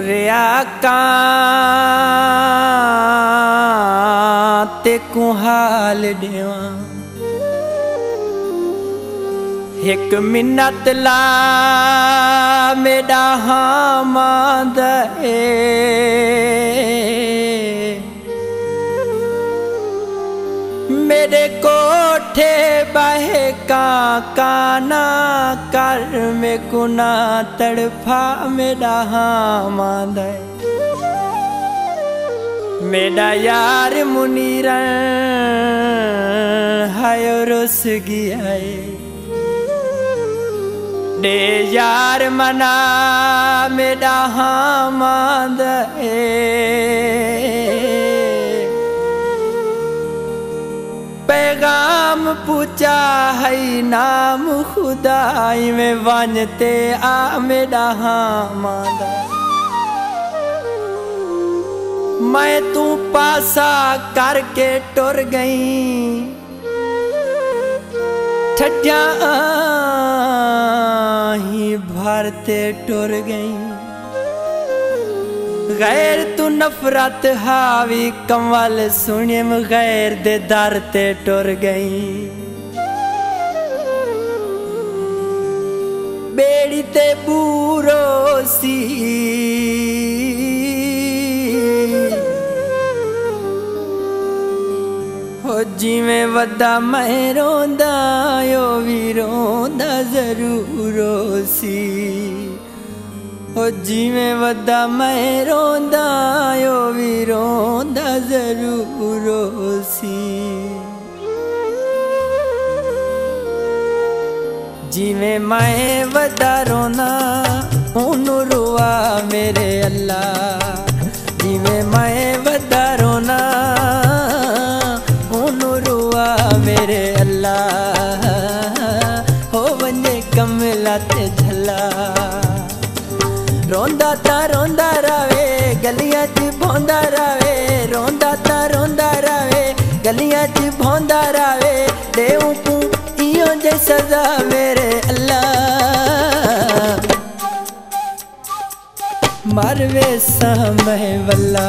ते को हाल देवा एक मिनत ला मेरा हामाद मेरे कोठे बहे काना कर में गुना तड़फा मेरा हामाद मेरा यार मुनीरा हाय रुस गया दे यार मना मेरा हामाद पैगाम पूछा है नाम खुदाई में वनते आ मेरा हामाद मैं तू पासा करके टुर गई ठट्या ही भरते टुर गई गैर तू नफरत हावी कमल सुनिम गैर दे दर ते टुर गई बेड़ी ते बूरो सी जिवें वद्दा मैं रोंदा ओ वी रोंदा जरूर सी ओ जिवें वद्दा मैं रोंदा ओ वी रोंदा जरूर सी जिवें मैं वद्दा रोना ओनू रोआ मेरे अल्लाह जिवें मैं वद्दा रोना मेरे अल्लाह हो बने कमला ते झला रोंदा रवे गलियां च भौंदा रवे रोंदा रवे गलियां च भौंदा रवे देऊं तू इयो जे सजा मेरे अल्लाह मरवे समय वल्ला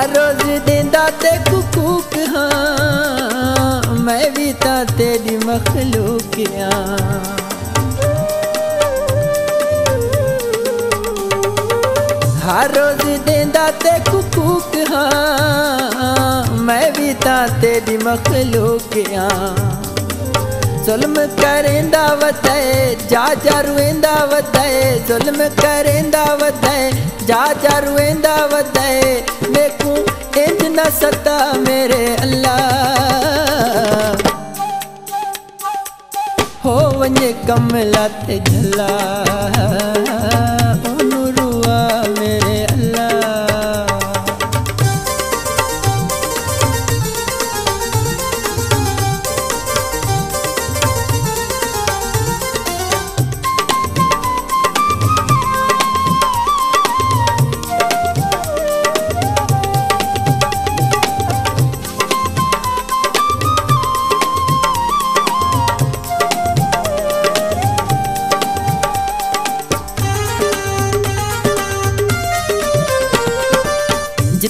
हर रोज देंदा ते कुकूक हाँ मैं भी ता तेरी मखलूक हाँ हर रोज देंदा ते कुकूक हाँ मैं भी ता तेरी मखलूक हाँ जुल्म करेंदा वतै जा रुएंदा वतै जुल्म करेंदा वतै जा रुएंदा वतै मेकू इंज न सता मेरे अल्लाह हो वने कमला ते झला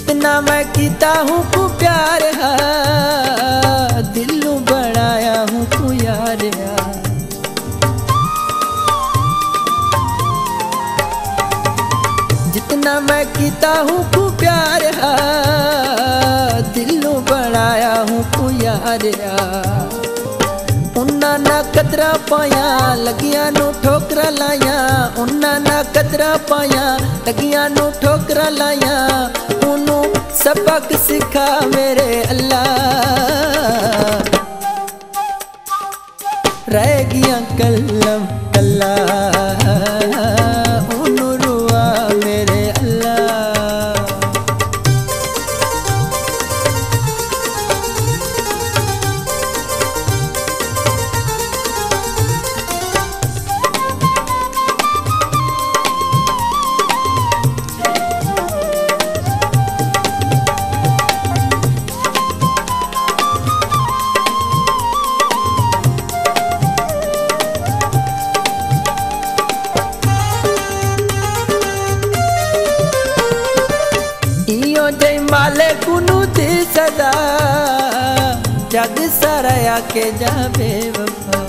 जितना मैं कीता हूँ को प्यार है दिलू बढ़ाया हूँ को यार है जितना मैं कीता हूँ को प्यार है दिलू बढ़ाया हूँ को यार है उन्ना ना कदरा पाया लगिया नू ठोकरा लाया उन्ना ना कदरा पाया लगिया नू ठोकरा लाया उन्नू सबक सिखा मेरे अल्लाह रह गया कलम कला उनुरुआ मेरे माले कुनु दी सदा जग सारा आके जावे वफा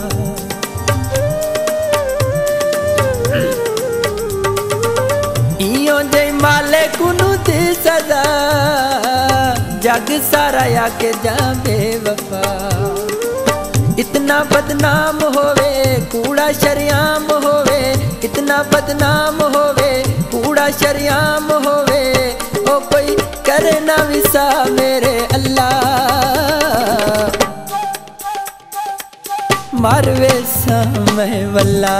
इयो जे माले कुनु दी सदा जग सारा आके जावे वफा। इतना बदनाम होवे कूड़ा शर्याम होवे, इतना बदनाम होवे कूड़ा शर्याम होवे, ओ कोई करना विसा मेरे अल्लाह मारवे समय वल्ला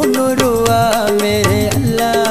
उनुरुआ मेरे अल्लाह।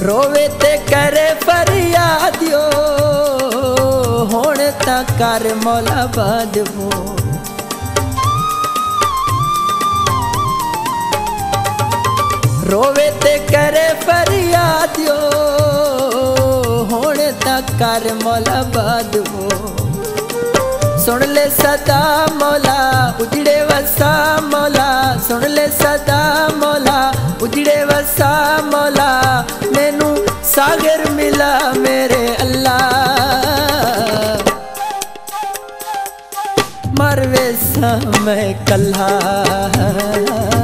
रोवे ते करे फरियादियो होने ता कर मौला बादबो, रोवे ते करे फरियादियो होने ता कर मौला बादबो। सुन ले सदा मौला उजड़े वसा मौला, सुन ले सदा मौला उजड़े वसा मौला, मैनू सागर मिला मेरे अल्लाह मरवे समय कल्हा।